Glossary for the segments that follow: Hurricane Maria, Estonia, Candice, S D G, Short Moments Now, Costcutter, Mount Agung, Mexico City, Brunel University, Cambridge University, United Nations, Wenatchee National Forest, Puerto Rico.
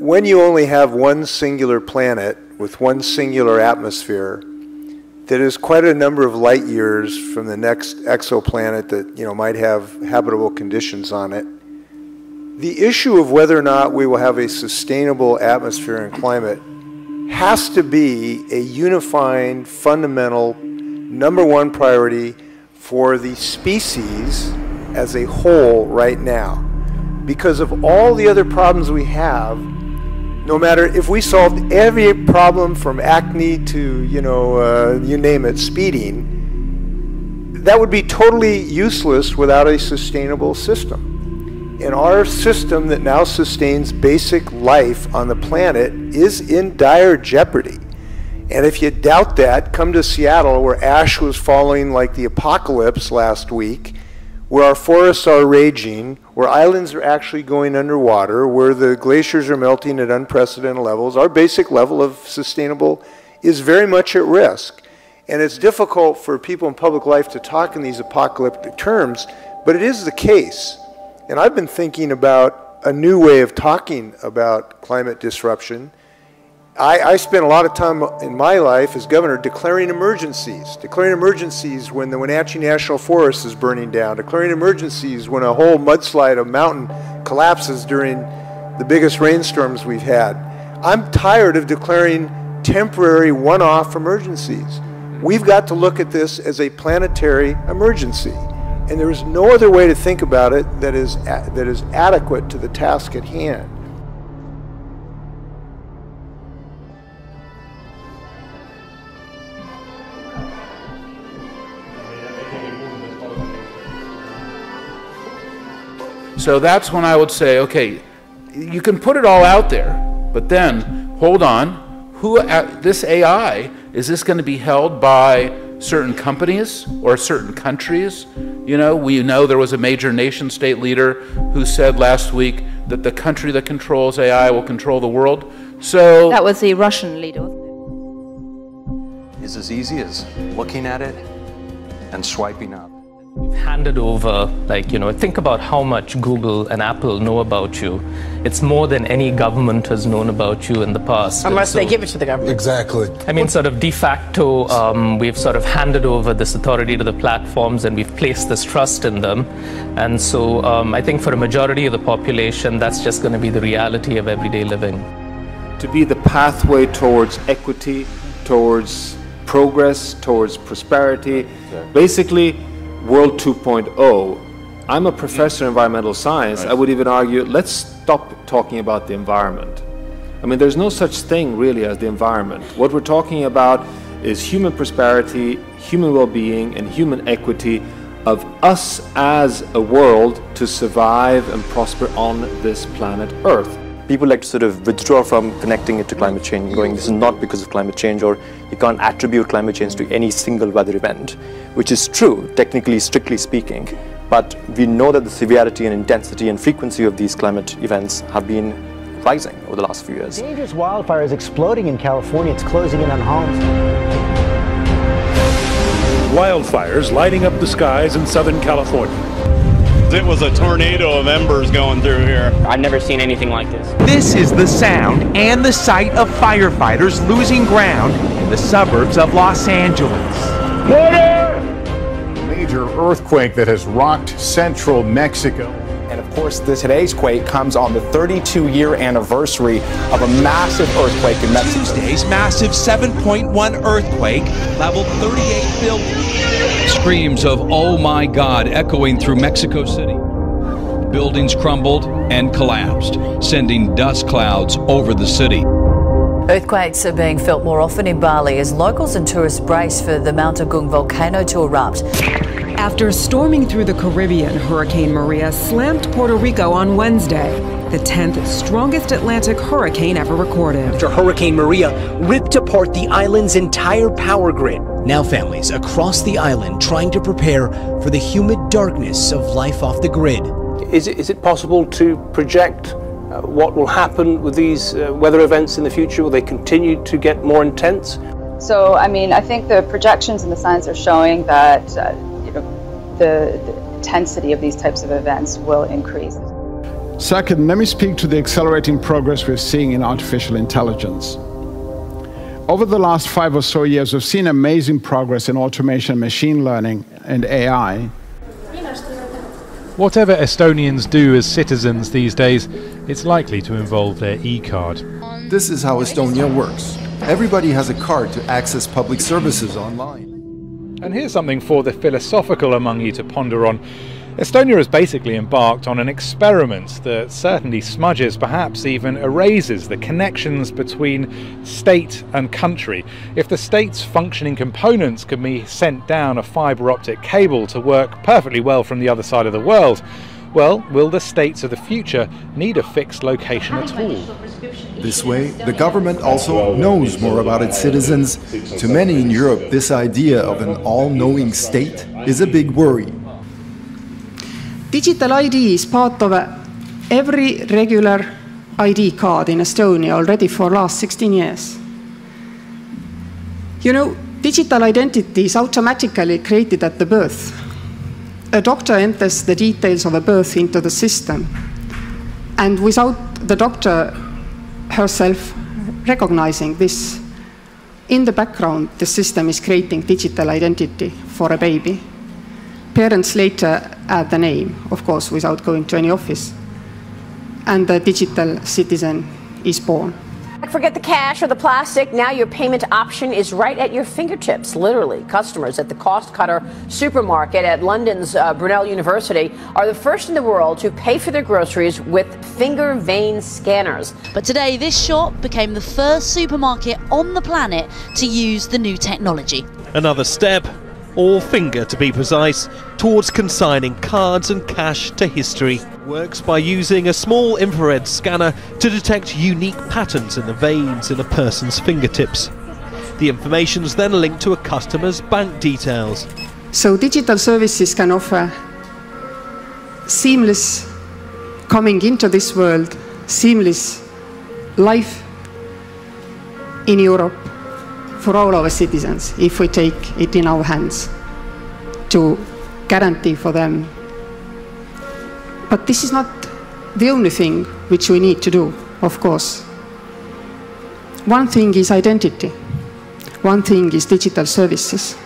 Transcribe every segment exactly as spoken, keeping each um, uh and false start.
when you only have one singular planet with one singular atmosphere that is quite a number of light years from the next exoplanet that, you know, might have habitable conditions on it, the issue of whether or not we will have a sustainable atmosphere and climate has to be a unifying, fundamental, number one priority for the species as a whole right now. Because of all the other problems we have, no matter if we solved every problem from acne to, you know, uh, you name it, speeding, that would be totally useless without a sustainable system. And our system that now sustains basic life on the planet is in dire jeopardy. And if you doubt that, come to Seattle, where ash was falling like the apocalypse last week, where our forests are raging, where islands are actually going underwater, where the glaciers are melting at unprecedented levels. Our basic level of sustainable is very much at risk. And it's difficult for people in public life to talk in these apocalyptic terms, but it is the case. And I've been thinking about a new way of talking about climate disruption. I, I spent a lot of time in my life as governor declaring emergencies, declaring emergencies when the Wenatchee National Forest is burning down, declaring emergencies when a whole mudslide of mountain collapses during the biggest rainstorms we've had. I'm tired of declaring temporary one-off emergencies. We've got to look at this as a planetary emergency, and there is no other way to think about it that is, that is adequate to the task at hand. So that's when I would say, okay, you can put it all out there, but then hold on, who uh, this A I, is this going to be held by certain companies or certain countries? You know, we know there was a major nation state leader who said last week that the country that controls A I will control the world. So that was the Russian leader. It's as easy as looking at it and swiping up. We've handed over, like, you know, think about how much Google and Apple know about you. It's more than any government has known about you in the past. Unless so, they give it to the government. Exactly. I mean, sort of de facto, um, we've sort of handed over this authority to the platforms and we've placed this trust in them. And so um, I think for a majority of the population, that's just going to be the reality of everyday living. To be the pathway towards equity, towards progress, towards prosperity, exactly. Basically, World two point oh, I'm a professor in environmental science. Right. I would even argue, let's stop talking about the environment. I mean, there's no such thing really as the environment. What we're talking about is human prosperity, human well-being, and human equity of us as a world to survive and prosper on this planet Earth. People like to sort of withdraw from connecting it to climate change, going, this is not because of climate change, or you can't attribute climate change to any single weather event, which is true, technically, strictly speaking. But we know that the severity and intensity and frequency of these climate events have been rising over the last few years. Dangerous wildfire is exploding in California. It's closing in on homes. Wildfires lighting up the skies in Southern California. It was a tornado of embers going through here. I've never seen anything like this. This is the sound and the sight of firefighters losing ground in the suburbs of Los Angeles. Water! Major earthquake that has rocked central Mexico. And of course, this, today's quake comes on the thirty-two year anniversary of a massive earthquake in Mexico. Tuesday's massive seven point one earthquake leveled thirty-eight buildings. Screams of, oh my God, echoing through Mexico City. Buildings crumbled and collapsed, sending dust clouds over the city. Earthquakes are being felt more often in Bali as locals and tourists brace for the Mount Agung volcano to erupt. After storming through the Caribbean, Hurricane Maria slammed Puerto Rico on Wednesday, the tenth strongest Atlantic hurricane ever recorded. After Hurricane Maria ripped apart the island's entire power grid. Now families across the island trying to prepare for the humid darkness of life off the grid. Is it, is it possible to project uh, what will happen with these uh, weather events in the future? Will they continue to get more intense? So, I mean, I think the projections and the science are showing that uh, The, the intensity of these types of events will increase. Second, let me speak to the accelerating progress we're seeing in artificial intelligence. Over the last five or so years, we've seen amazing progress in automation, machine learning, and A I. Whatever Estonians do as citizens these days, it's likely to involve their e-card. This is how Estonia works. Everybody has a card to access public services online. And here's something for the philosophical among you to ponder on. Estonia has basically embarked on an experiment that certainly smudges, perhaps even erases, the connections between state and country. If the state's functioning components can be sent down a fibre optic cable to work perfectly well from the other side of the world, well, will the states of the future need a fixed location at all? This way, the government also knows more about its citizens. To many in Europe, this idea of an all-knowing state is a big worry. Digital I D is part of every regular I D card in Estonia already for the last sixteen years. You know, digital identity is automatically created at the birth. A doctor enters the details of a birth into the system, and without the doctor herself recognizing this, in the background the system is creating digital identity for a baby. Parents later add the name, of course, without going to any office, and the digital citizen is born. Forget the cash or the plastic. Now your payment option is right at your fingertips, literally. Customers at the Costcutter supermarket at London's uh, Brunel University are the first in the world to pay for their groceries with finger vein scanners. But today, this shop became the first supermarket on the planet to use the new technology. Another step, or finger to be precise, towards consigning cards and cash to history. Works by using a small infrared scanner to detect unique patterns in the veins in a person's fingertips. The information is then linked to a customer's bank details. So digital services can offer seamless coming into this world, seamless life in Europe for all our citizens, if we take it in our hands to guarantee for them. But this is not the only thing which we need to do, of course. One thing is identity. One thing is digital services.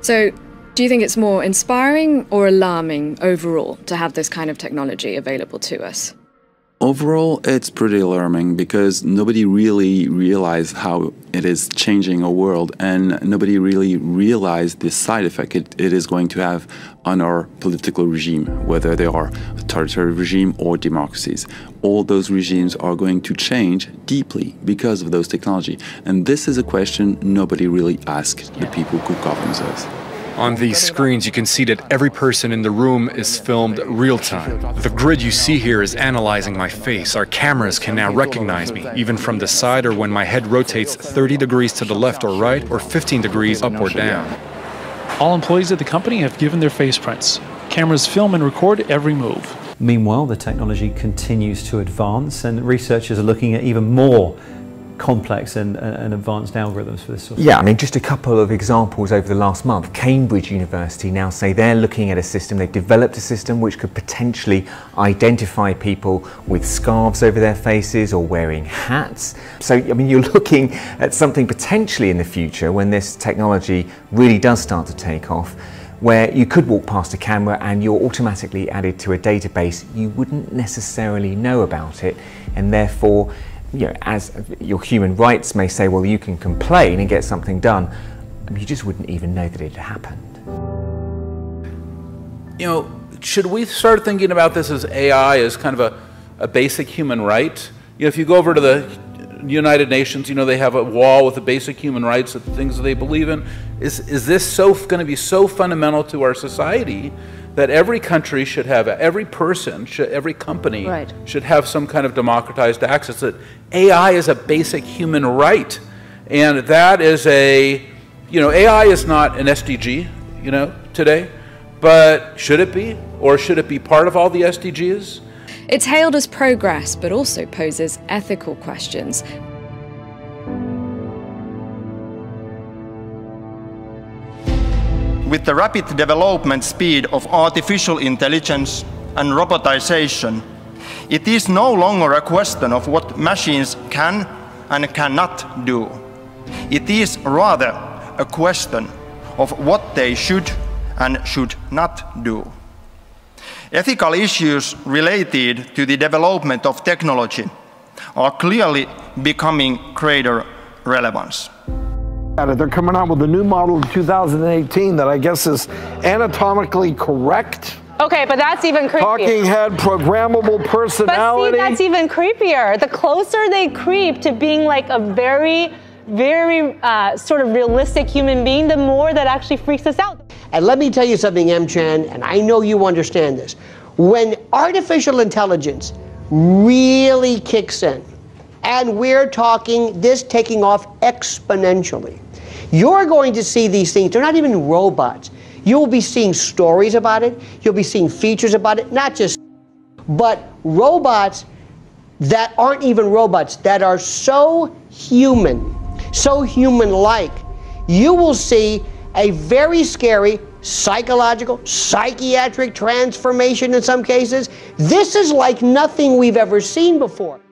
So, do you think it's more inspiring or alarming overall to have this kind of technology available to us? Overall, it's pretty alarming because nobody really realized how it is changing our world, and nobody really realized the side effect it, it is going to have on our political regime, whether they are authoritarian regime or democracies. All those regimes are going to change deeply because of those technology. And this is a question nobody really asked the people who governs us. On these screens, you can see that every person in the room is filmed real-time. The grid you see here is analyzing my face. Our cameras can now recognize me, even from the side or when my head rotates thirty degrees to the left or right, or fifteen degrees up or down. All employees at the company have given their face prints. Cameras film and record every move. Meanwhile, the technology continues to advance, and researchers are looking at even more complex and, and advanced algorithms for this sort of thing. Yeah, I mean, just a couple of examples over the last month. Cambridge University now say they're looking at a system, they've developed a system which could potentially identify people with scarves over their faces or wearing hats. So, I mean, you're looking at something potentially in the future when this technology really does start to take off, where you could walk past a camera and you're automatically added to a database. You wouldn't necessarily know about it, and therefore, you know, as your human rights may say, well, you can complain and get something done, you just wouldn't even know that it happened. You know, should we start thinking about this as A I as kind of a, a basic human right? You know, if you go over to the United Nations, you know, they have a wall with the basic human rights of the things that they believe in. Is, is this so going to be so fundamental to our society that every country should have, every person, should, every company right. should have some kind of democratized access, that A I is a basic human right? And that is a, you know, A I is not an S D G, you know, today, but should it be? Or should it be part of all the S D Gs? It's hailed as progress, but also poses ethical questions. With the rapid development speed of artificial intelligence, and robotization, it is no longer a question of what machines can and cannot do. It is rather a question of what they should and should not do. Ethical issues related to the development of technology are clearly becoming greater relevance. They're coming out with a new model in two thousand eighteen that I guess is anatomically correct. Okay, but that's even creepier. Talking head, programmable personality. But see, that's even creepier. The closer they creep to being like a very, very uh, sort of realistic human being, the more that actually freaks us out. And let me tell you something, M. Chan, and I know you understand this. When artificial intelligence really kicks in, and we're talking this taking off exponentially, you're going to see these things. They're not even robots. You will be seeing stories about it. You'll be seeing features about it, not just, but robots that aren't even robots, that are so human, so human-like. You will see a very scary psychological, psychiatric transformation in some cases. This is like nothing we've ever seen before.